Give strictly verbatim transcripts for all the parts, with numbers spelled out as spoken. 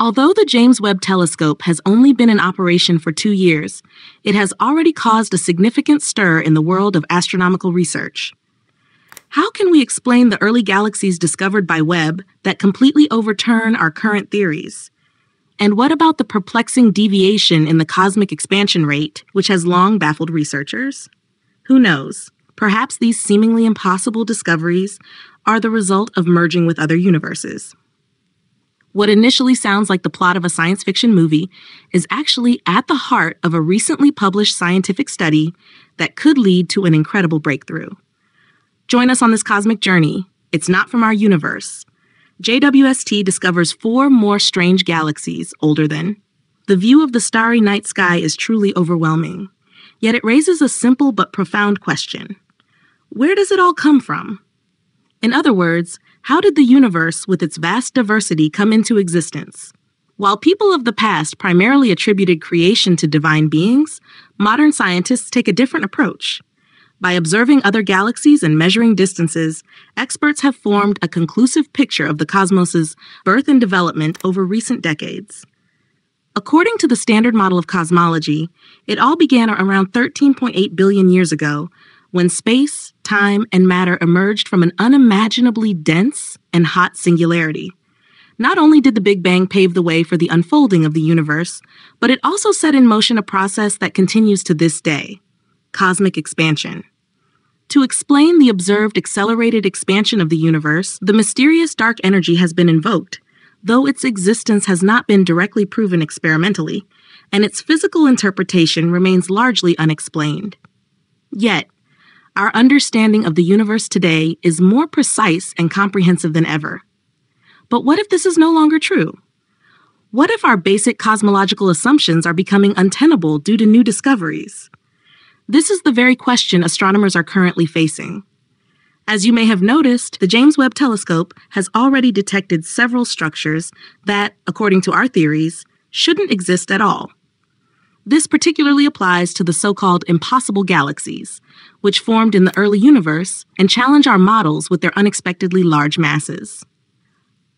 Although the James Webb Telescope has only been in operation for two years, it has already caused a significant stir in the world of astronomical research. How can we explain the early galaxies discovered by Webb that completely overturn our current theories? And what about the perplexing deviation in the cosmic expansion rate, which has long baffled researchers? Who knows? Perhaps these seemingly impossible discoveries are the result of merging with other universes. What initially sounds like the plot of a science fiction movie is actually at the heart of a recently published scientific study that could lead to an incredible breakthrough. Join us on this cosmic journey. It's not from our universe. J W S T discovers four more strange galaxies older than. The view of the starry night sky is truly overwhelming, yet it raises a simple but profound question. Where does it all come from? In other words, how did the universe, with its vast diversity, come into existence? While people of the past primarily attributed creation to divine beings, modern scientists take a different approach. By observing other galaxies and measuring distances, experts have formed a conclusive picture of the cosmos's birth and development over recent decades. According to the Standard Model of Cosmology, it all began around thirteen point eight billion years ago, when space, time, and matter emerged from an unimaginably dense and hot singularity. Not only did the Big Bang pave the way for the unfolding of the universe, but it also set in motion a process that continues to this day: cosmic expansion. To explain the observed accelerated expansion of the universe, the mysterious dark energy has been invoked, though its existence has not been directly proven experimentally, and its physical interpretation remains largely unexplained. Yet, our understanding of the universe today is more precise and comprehensive than ever. But what if this is no longer true? What if our basic cosmological assumptions are becoming untenable due to new discoveries? This is the very question astronomers are currently facing. As you may have noticed, the James Webb Telescope has already detected several structures that, according to our theories, shouldn't exist at all. This particularly applies to the so-called impossible galaxies, which formed in the early universe and challenge our models with their unexpectedly large masses.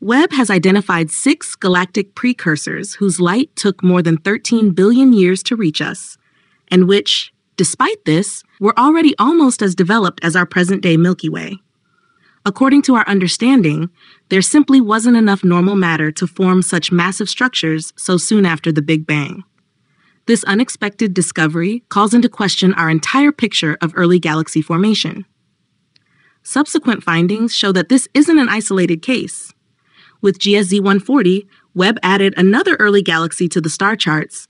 Webb has identified six galactic precursors whose light took more than thirteen billion years to reach us, and which, despite this, were already almost as developed as our present-day Milky Way. According to our understanding, there simply wasn't enough normal matter to form such massive structures so soon after the Big Bang. This unexpected discovery calls into question our entire picture of early galaxy formation. Subsequent findings show that this isn't an isolated case. With G S Z one forty, Webb added another early galaxy to the star charts,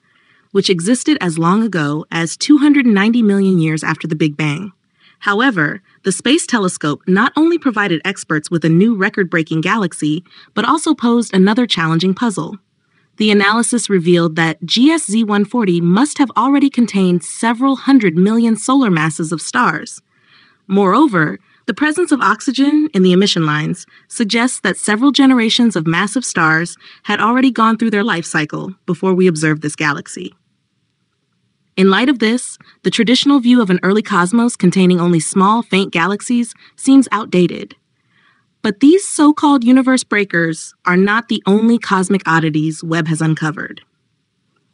which existed as long ago as two hundred ninety million years after the Big Bang. However, the Space Telescope not only provided experts with a new record-breaking galaxy, but also posed another challenging puzzle. The analysis revealed that G S Z one forty must have already contained several hundred million solar masses of stars. Moreover, the presence of oxygen in the emission lines suggests that several generations of massive stars had already gone through their life cycle before we observed this galaxy. In light of this, the traditional view of an early cosmos containing only small, faint galaxies seems outdated. But these so-called universe breakers are not the only cosmic oddities Webb has uncovered.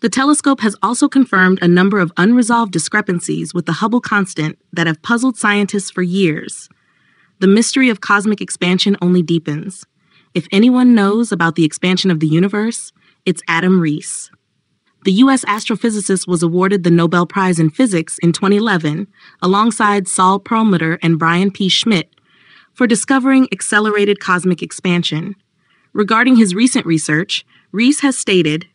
The telescope has also confirmed a number of unresolved discrepancies with the Hubble constant that have puzzled scientists for years. The mystery of cosmic expansion only deepens. If anyone knows about the expansion of the universe, it's Adam Riess. The U S astrophysicist was awarded the Nobel Prize in Physics in twenty eleven, alongside Saul Perlmutter and Brian P. Schmidt, for discovering accelerated cosmic expansion. Regarding his recent research, Riess has stated,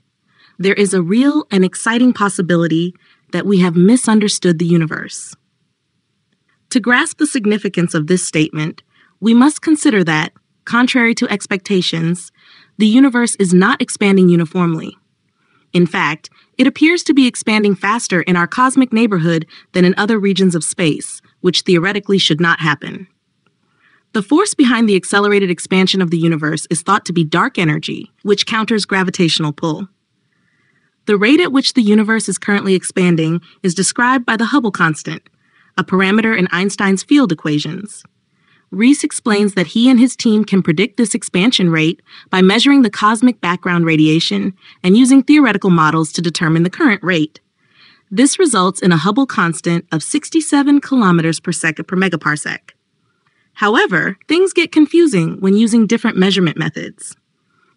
"There is a real and exciting possibility that we have misunderstood the universe." To grasp the significance of this statement, we must consider that, contrary to expectations, the universe is not expanding uniformly. In fact, it appears to be expanding faster in our cosmic neighborhood than in other regions of space, which theoretically should not happen. The force behind the accelerated expansion of the universe is thought to be dark energy, which counters gravitational pull. The rate at which the universe is currently expanding is described by the Hubble constant, a parameter in Einstein's field equations. Riess explains that he and his team can predict this expansion rate by measuring the cosmic background radiation and using theoretical models to determine the current rate. This results in a Hubble constant of sixty-seven kilometers per second per megaparsec. However, things get confusing when using different measurement methods.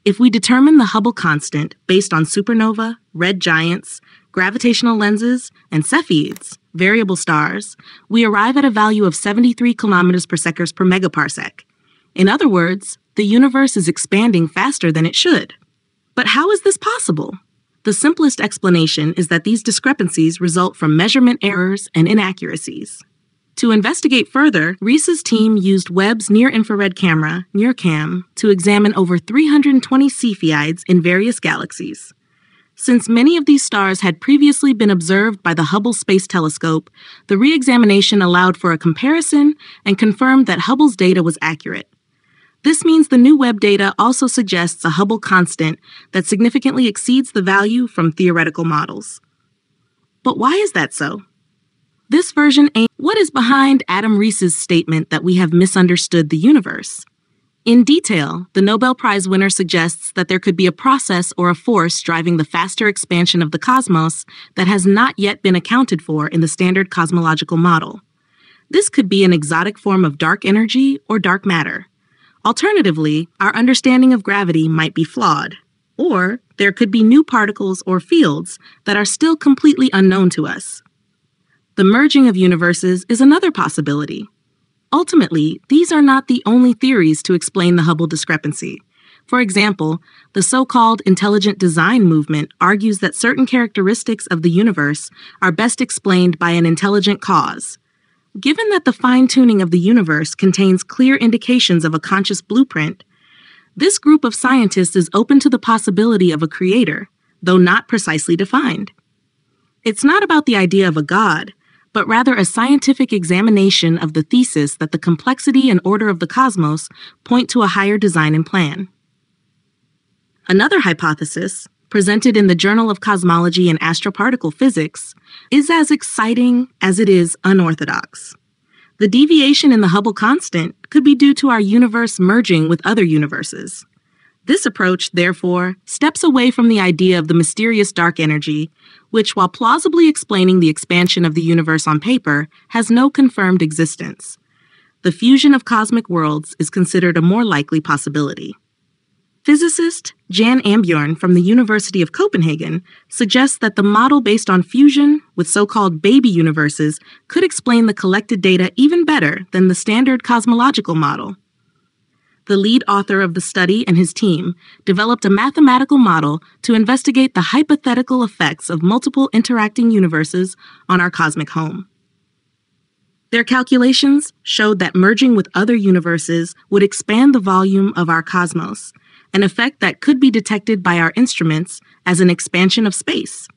If we determine the Hubble constant based on supernova, red giants, gravitational lenses, and Cepheids, variable stars, we arrive at a value of seventy-three kilometers per second per megaparsec. In other words, the universe is expanding faster than it should. But how is this possible? The simplest explanation is that these discrepancies result from measurement errors and inaccuracies. To investigate further, Riess's team used Webb's near-infrared camera, NIRCam, to examine over three hundred twenty Cepheids in various galaxies. Since many of these stars had previously been observed by the Hubble Space Telescope, the re-examination allowed for a comparison and confirmed that Hubble's data was accurate. This means the new Webb data also suggests a Hubble constant that significantly exceeds the value from theoretical models. But why is that so? This version aims at what is behind Adam Riess's statement that we have misunderstood the universe. In detail, the Nobel Prize winner suggests that there could be a process or a force driving the faster expansion of the cosmos that has not yet been accounted for in the standard cosmological model. This could be an exotic form of dark energy or dark matter. Alternatively, our understanding of gravity might be flawed, or there could be new particles or fields that are still completely unknown to us. The merging of universes is another possibility. Ultimately, these are not the only theories to explain the Hubble discrepancy. For example, the so-called intelligent design movement argues that certain characteristics of the universe are best explained by an intelligent cause. Given that the fine-tuning of the universe contains clear indications of a conscious blueprint, this group of scientists is open to the possibility of a creator, though not precisely defined. It's not about the idea of a god, but rather a scientific examination of the thesis that the complexity and order of the cosmos point to a higher design and plan. Another hypothesis, presented in the Journal of Cosmology and Astroparticle Physics, is as exciting as it is unorthodox. The deviation in the Hubble constant could be due to our universe merging with other universes. This approach, therefore, steps away from the idea of the mysterious dark energy, which, while plausibly explaining the expansion of the universe on paper, has no confirmed existence. The fusion of cosmic worlds is considered a more likely possibility. Physicist Jan Ambjørn from the University of Copenhagen suggests that the model based on fusion with so-called baby universes could explain the collected data even better than the standard cosmological model. The lead author of the study and his team developed a mathematical model to investigate the hypothetical effects of multiple interacting universes on our cosmic home. Their calculations showed that merging with other universes would expand the volume of our cosmos, an effect that could be detected by our instruments as an expansion of space.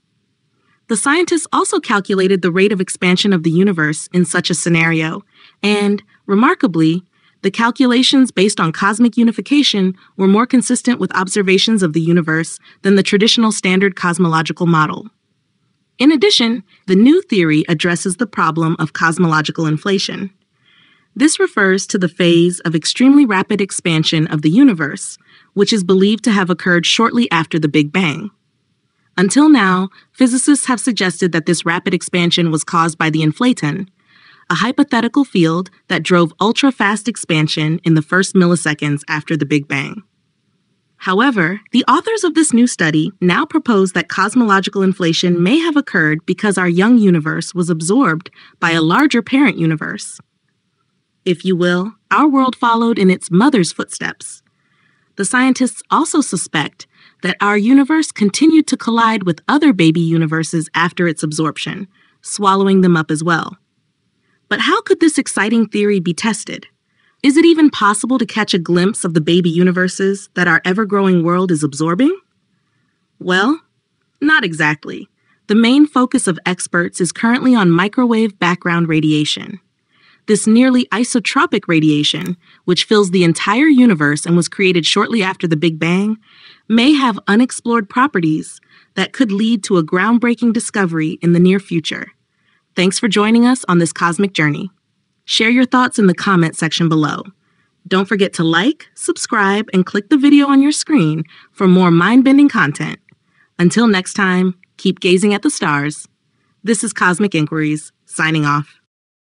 The scientists also calculated the rate of expansion of the universe in such a scenario, and, remarkably, the calculations based on cosmic unification were more consistent with observations of the universe than the traditional standard cosmological model. In addition, the new theory addresses the problem of cosmological inflation. This refers to the phase of extremely rapid expansion of the universe, which is believed to have occurred shortly after the Big Bang. Until now, physicists have suggested that this rapid expansion was caused by the inflaton, a hypothetical field that drove ultra-fast expansion in the first milliseconds after the Big Bang. However, the authors of this new study now propose that cosmological inflation may have occurred because our young universe was absorbed by a larger parent universe. If you will, our world followed in its mother's footsteps. The scientists also suspect that our universe continued to collide with other baby universes after its absorption, swallowing them up as well. But how could this exciting theory be tested? Is it even possible to catch a glimpse of the baby universes that our ever-growing world is absorbing? Well, not exactly. The main focus of experts is currently on microwave background radiation. This nearly isotropic radiation, which fills the entire universe and was created shortly after the Big Bang, may have unexplored properties that could lead to a groundbreaking discovery in the near future. Thanks for joining us on this cosmic journey. Share your thoughts in the comment section below. Don't forget to like, subscribe, and click the video on your screen for more mind-bending content. Until next time, keep gazing at the stars. This is Cosmic Inquiries, signing off.